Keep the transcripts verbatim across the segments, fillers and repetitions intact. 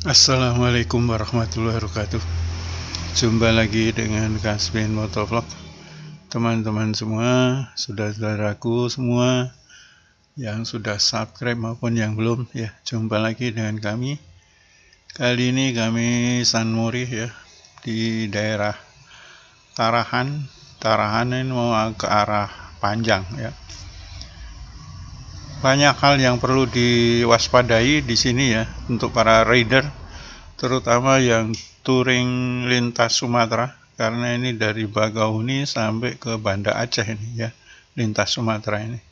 Assalamualaikum warahmatullahi wabarakatuh. Jumpa lagi dengan Kasbin Motovlog. Teman-teman semua, saudara-saudaraku semua yang sudah subscribe maupun yang belum, ya, jumpa lagi dengan kami. Kali ini kami Sanmori, ya, di daerah Tarahan. Tarahan ini mau ke arah Panjang, ya. Banyak hal yang perlu diwaspadai di sini, ya, untuk para rider, terutama yang touring lintas Sumatera, karena ini dari Bagauni sampai ke Banda Aceh ini, ya, lintas Sumatera ini.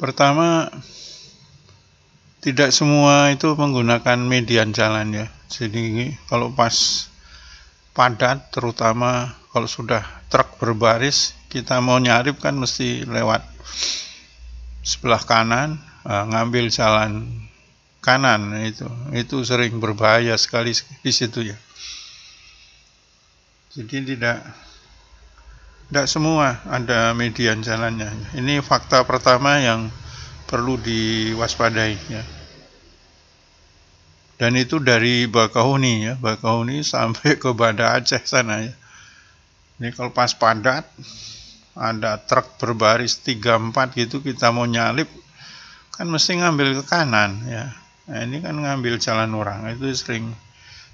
Pertama, tidak semua itu menggunakan median jalan, ya. Jadi kalau pas padat, terutama kalau sudah truk berbaris, kita mau nyarip kan mesti lewat sebelah kanan, ngambil jalan kanan, itu itu sering berbahaya sekali di situ, ya. Jadi tidak tidak semua ada median jalannya. Ini fakta pertama yang perlu diwaspadai, ya. Dan itu dari Bakauheni, ya, Bakauheni sampai ke Banda Aceh sana, ya. Ini kalau pas padat ada truk berbaris tiga empat gitu, kita mau nyalip kan mesti ngambil ke kanan, ya. Nah, ini kan ngambil jalan orang, itu sering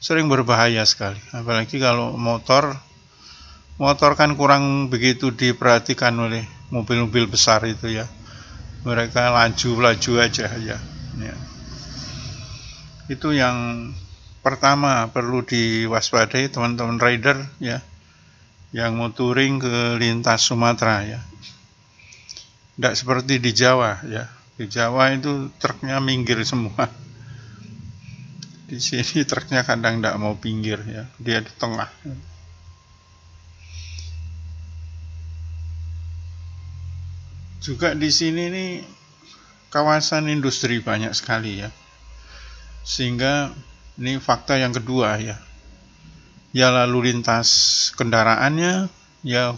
sering berbahaya sekali. Apalagi kalau motor motor kan kurang begitu diperhatikan oleh mobil-mobil besar itu, ya. Mereka laju-laju aja, ya. Ya. Itu yang pertama perlu diwaspadai teman-teman rider, ya, yang mau touring ke lintas Sumatera, ya. Tidak seperti di Jawa, ya. Di Jawa itu truknya minggir semua. Di sini truknya kadang tidak mau pinggir, ya. Dia di tengah. Juga di sini nih kawasan industri banyak sekali, ya. Sehingga ini fakta yang kedua, ya. Ya, lalu lintas kendaraannya, ya,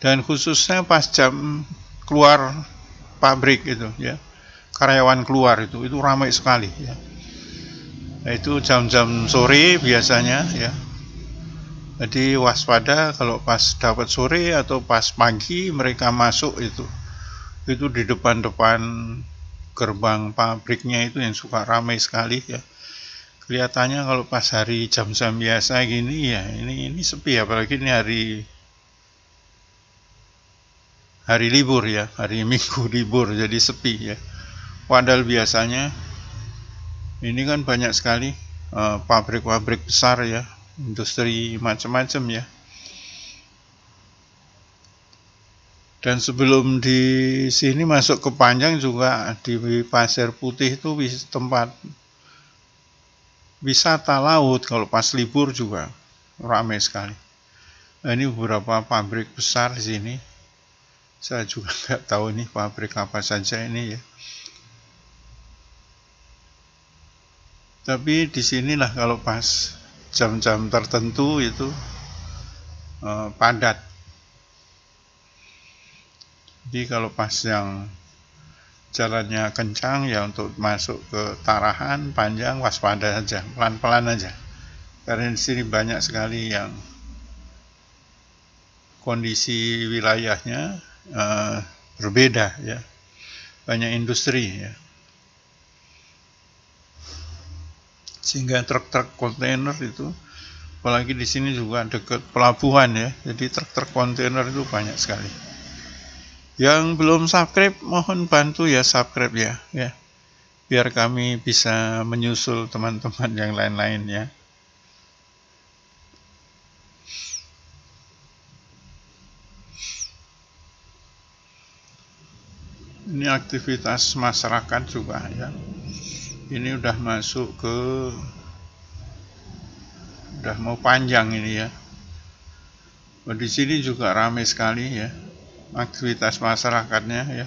dan khususnya pas jam keluar pabrik itu, ya, karyawan keluar itu itu ramai sekali, ya. Nah, itu jam-jam sore biasanya, ya. Jadi waspada kalau pas dapat sore atau pas pagi mereka masuk itu itu di depan-depan gerbang pabriknya itu yang suka ramai sekali, ya. Kelihatannya kalau pas hari jam-jam biasa gini, ya, ini ini sepi, apalagi ini hari hari libur, ya, hari Minggu libur, jadi sepi, ya. Padahal biasanya ini kan banyak sekali pabrik-pabrik uh, besar, ya, industri macam-macam, ya. Dan sebelum di sini masuk ke Panjang juga di Pasir Putih itu tempat wisata laut, kalau pas libur juga ramai sekali. Nah, ini beberapa pabrik besar di sini. Saya juga nggak tahu nih pabrik apa saja ini, ya. Tapi disinilah kalau pas jam-jam tertentu itu eh, padat. Jadi kalau pas yang jalannya kencang, ya, untuk masuk ke Tarahan Panjang waspada saja, pelan-pelan aja, karena di sini banyak sekali yang kondisi wilayahnya uh, berbeda, ya, banyak industri, ya, sehingga truk-truk kontainer itu, apalagi di sini juga dekat pelabuhan, ya, jadi truk-truk kontainer itu banyak sekali. Yang belum subscribe mohon bantu, ya, subscribe, ya, ya, biar kami bisa menyusul teman-teman yang lain-lain, ya. Ini aktivitas masyarakat juga, ya. Ini udah masuk ke udah mau Panjang ini, ya. Oh, di sini juga ramai sekali, ya. Aktivitas masyarakatnya, ya,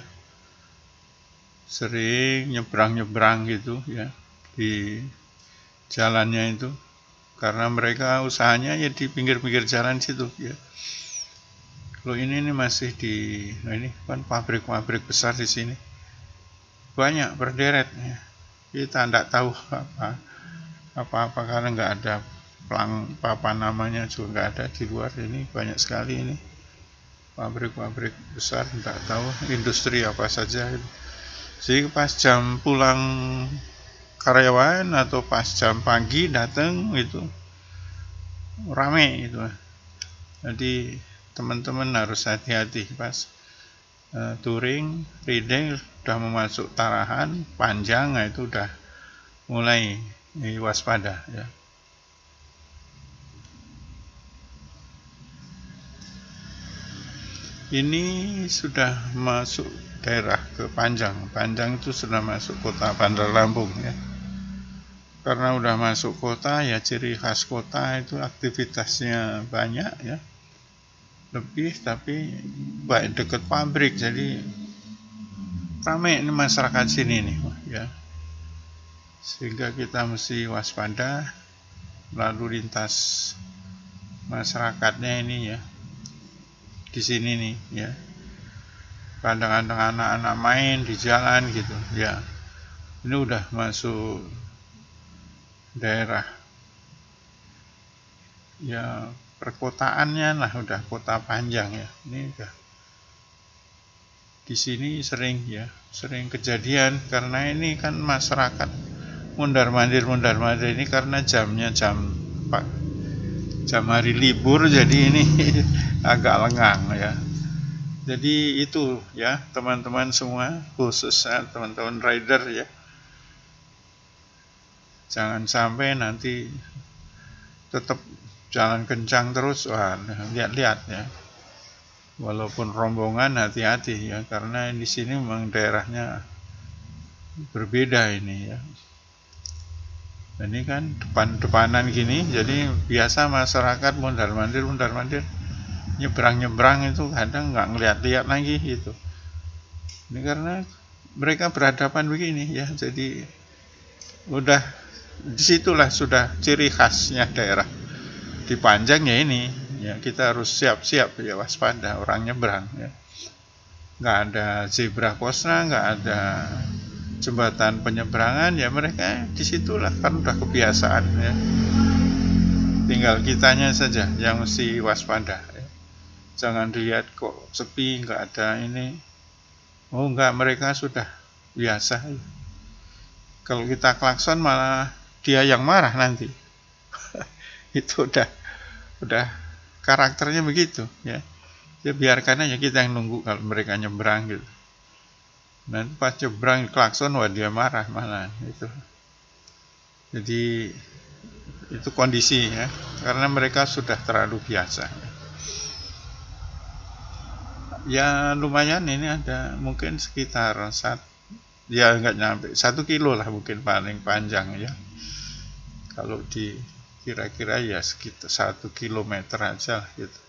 sering nyebrang-nyebrang gitu, ya, di jalannya itu, karena mereka usahanya, ya, di pinggir-pinggir jalan situ, ya. Kalau ini ini masih di, nah, ini kan pabrik-pabrik besar di sini banyak berderet, ya. kita tidak tahu apa-apa, apa-apa karena nggak ada pelang, apa namanya juga nggak ada di luar ini, banyak sekali ini pabrik-pabrik besar, tidak tahu industri apa saja. Jadi pas jam pulang karyawan atau pas jam pagi datang itu rame itu. Jadi teman-teman harus hati-hati pas uh, touring, riding udah memasuk Tarahan Panjang itu udah mulai eh, waspada ya. Ini sudah masuk daerah ke Panjang. Panjang itu sudah masuk kota Bandar Lampung ya. Karena udah masuk kota ya, ciri khas kota itu aktivitasnya banyak ya, lebih, tapi baik dekat pabrik, jadi ramai ini masyarakat sini nih ya. Sehingga kita mesti waspada lalu lintas masyarakatnya ini ya, di sini nih ya. Kadang-kadang anak-anak main di jalan gitu ya, ini udah masuk daerah ya perkotaannya lah, udah kota Panjang ya. Ini udah di sini sering ya, sering kejadian karena ini kan masyarakat mondar-mandir mondar-mandir ini karena jamnya jam jam hari libur, jadi ini agak lengang ya. Jadi itu ya teman-teman semua, khususnya teman-teman rider ya, jangan sampai nanti tetap jalan kencang terus. Wah, lihat-lihat ya, walaupun rombongan hati-hati ya, karena di sini memang daerahnya berbeda ini ya. Ini kan depan-depanan gini, jadi biasa masyarakat mondar-mandir mondar-mandir nyebrang-nyebrang itu kadang nggak ngeliat-liat lagi gitu. Ini karena mereka berhadapan begini ya, jadi udah disitulah sudah ciri khasnya daerah di Panjang ya ini ya. Kita harus siap-siap ya, waspada orang nyebrang ya. Nggak ada zebra crossing, nggak ada jembatan penyeberangan ya, mereka disitulah kan udah kebiasaan ya. Tinggal kitanya saja yang mesti waspada ya. Jangan dilihat kok sepi nggak ada ini, oh nggak, mereka sudah biasa. Kalau kita klakson malah dia yang marah nanti. Itu udah udah karakternya begitu ya. Ya biarkan aja, kita yang nunggu kalau mereka nyebrang gitu. Nanti pas nyebrang klakson, wah dia marah malah itu. Jadi itu kondisi ya, karena mereka sudah terlalu biasa. Ya lumayan ini ada mungkin sekitar satu, ya nggak nyampe satu kilo lah mungkin paling Panjang ya. Kalau di kira-kira ya sekitar satu kilometer aja lah, gitu.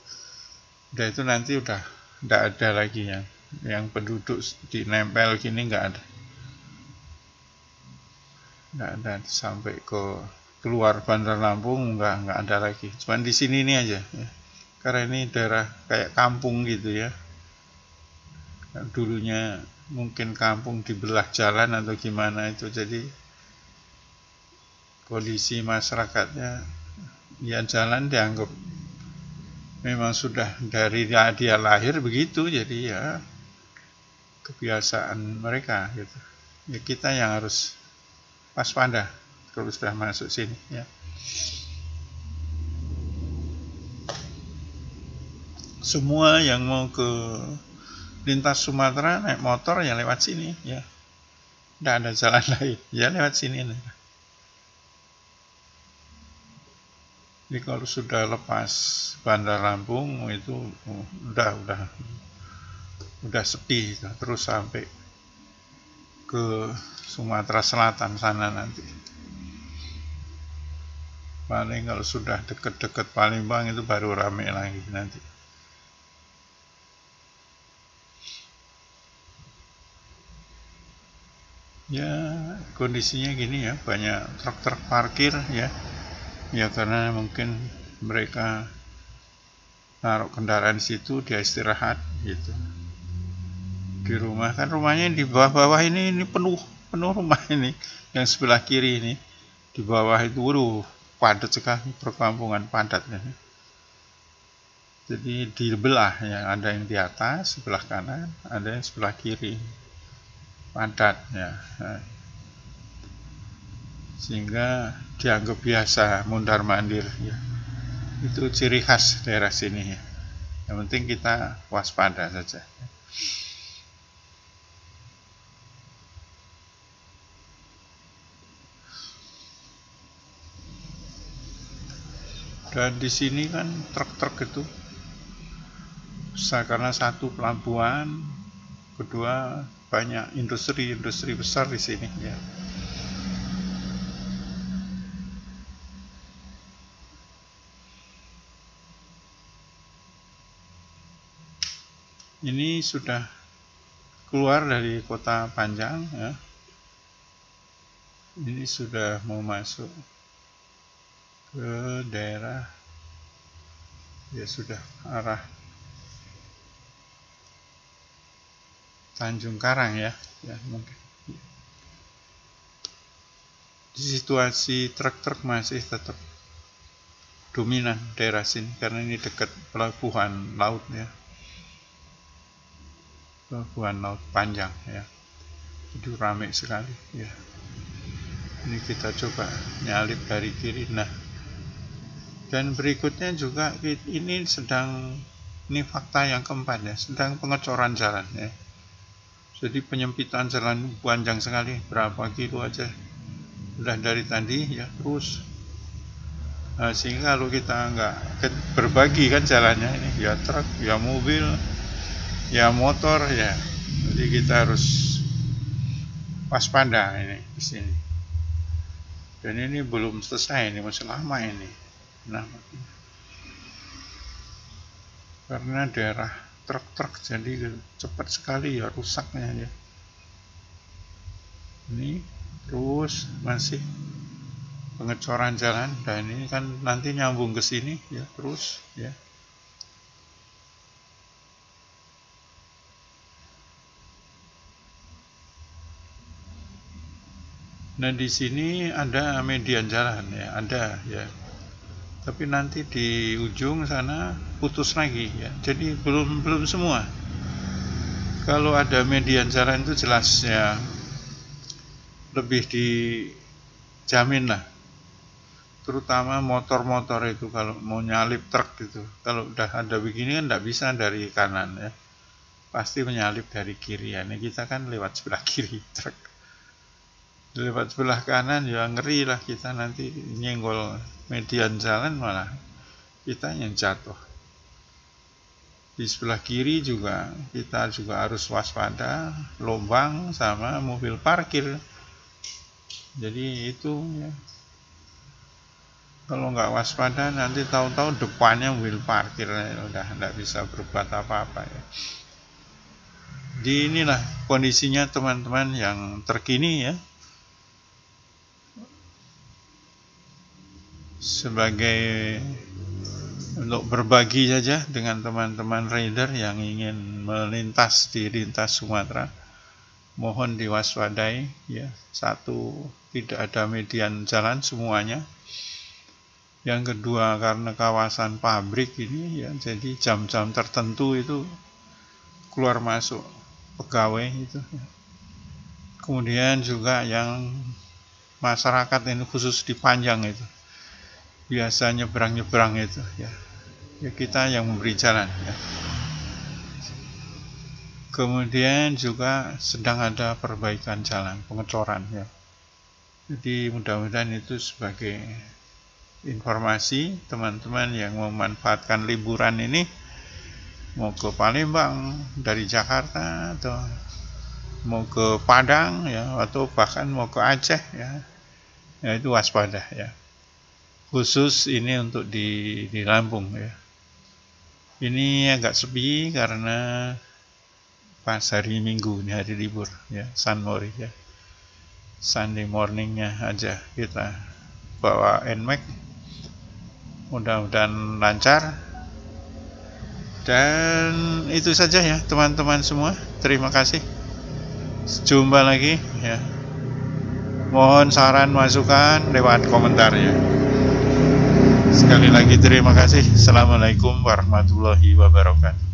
Udah itu nanti udah nggak ada lagi ya. Yang penduduk di nempel gini nggak ada, nggak ada sampai ke keluar Bandar Lampung nggak nggak ada lagi. Cuman di sini ini aja, ya. Karena ini daerah kayak kampung gitu ya. Dulunya mungkin kampung dibelah jalan atau gimana itu, jadi kondisi masyarakatnya ya jalan dianggap memang sudah dari dia, dia lahir begitu, jadi ya. Kebiasaan mereka gitu ya, kita yang harus waspada kalau sudah masuk sini ya. Semua yang mau ke lintas Sumatera naik motor ya lewat sini ya, tidak ada jalan lain ya, lewat sini nih. Jadi kalau sudah lepas Bandar Lampung itu udah udah udah sepi terus sampai ke Sumatera Selatan sana nanti. Paling kalau sudah deket-deket Palembang itu baru rame lagi nanti. Ya kondisinya gini ya, banyak truk-truk parkir ya, ya karena mungkin mereka naruh kendaraan situ, dia istirahat gitu. Di rumah kan rumahnya di bawah-bawah ini, ini penuh penuh rumah ini, yang sebelah kiri ini di bawah itu waduh, padat sekali, perkampungan padat ya. Jadi dibelah ya, ada yang di atas sebelah kanan, ada yang sebelah kiri, padat ya. Nah, sehingga dianggap biasa mondar-mandir ya. Itu ciri khas daerah sini ya. Yang penting kita waspada saja. Dan di sini kan truk-truk itu karena satu pelabuhan, kedua banyak industri-industri besar di sini ya. Ini sudah keluar dari kota Panjang ya. Ini sudah mau masuk ke daerah, ya sudah arah Tanjung Karang ya, ya mungkin. Di situasi truk-truk masih tetap dominan daerah sini karena ini dekat pelabuhan laut ya. Pelabuhan laut Panjang ya, itu ramai sekali ya. Ini kita coba nyalip dari kiri. Nah, dan berikutnya juga ini sedang, ini fakta yang keempat ya, sedang pengecoran jalan ya. Jadi penyempitan jalan panjang sekali, berapa kilo aja udah dari tadi ya, terus. Nah, sehingga kalau kita nggak berbagi kan jalannya ini, ya truk, ya mobil, ya motor ya, jadi kita harus waspada ini di sini. Dan ini belum selesai, ini masih lama ini. Nah, karena daerah truk-truk jadi cepat sekali ya rusaknya ya. Ini terus masih pengecoran jalan, dan ini kan nanti nyambung ke sini ya terus ya. Nah, di sini ada median jalan ya, ada ya. Tapi nanti di ujung sana putus lagi ya. Jadi belum belum semua. Kalau ada median jalan itu jelas ya lebih dijamin lah. Terutama motor-motor itu kalau mau nyalip truk gitu. Kalau udah ada begini kan nggak bisa dari kanan ya. Pasti menyalip dari kiri ya. Ini kita kan lewat sebelah kiri truk. Lewat sebelah kanan ya ngeri lah, kita nanti nyenggol median jalan malah kita yang jatuh. Di sebelah kiri juga kita juga harus waspada, lubang sama mobil parkir. Jadi itu ya, kalau nggak waspada nanti tahu-tahu depannya mobil parkir ya, udah nggak bisa berbuat apa-apa ya. Di inilah kondisinya teman-teman yang terkini ya. Sebagai untuk berbagi saja dengan teman-teman rider yang ingin melintas di lintas Sumatera, mohon diwaspadai ya. Satu, tidak ada median jalan semuanya. Yang kedua, karena kawasan pabrik ini ya, jadi jam-jam tertentu itu keluar masuk pegawai itu. Kemudian juga yang masyarakat ini khusus di Panjang itu biasa nyebrang-nyebrang itu ya. Ya kita yang memberi jalan ya. Kemudian juga sedang ada perbaikan jalan, pengecoran ya. Jadi mudah-mudahan itu sebagai informasi teman-teman yang memanfaatkan liburan ini mau ke Palembang dari Jakarta atau mau ke Padang ya, atau bahkan mau ke Aceh ya. Ya itu waspada ya. Khusus ini untuk di, di Lampung ya. Ini agak sepi karena pas hari Minggu, ini hari libur ya, Sun Mori ya. Sunday morningnya aja kita bawa N MAX. Mudah-mudahan lancar. Dan itu saja ya teman-teman semua. Terima kasih. Jumpa lagi ya. Mohon saran masukan lewat komentarnya. Sekali lagi terima kasih. Assalamualaikum warahmatullahi wabarakatuh.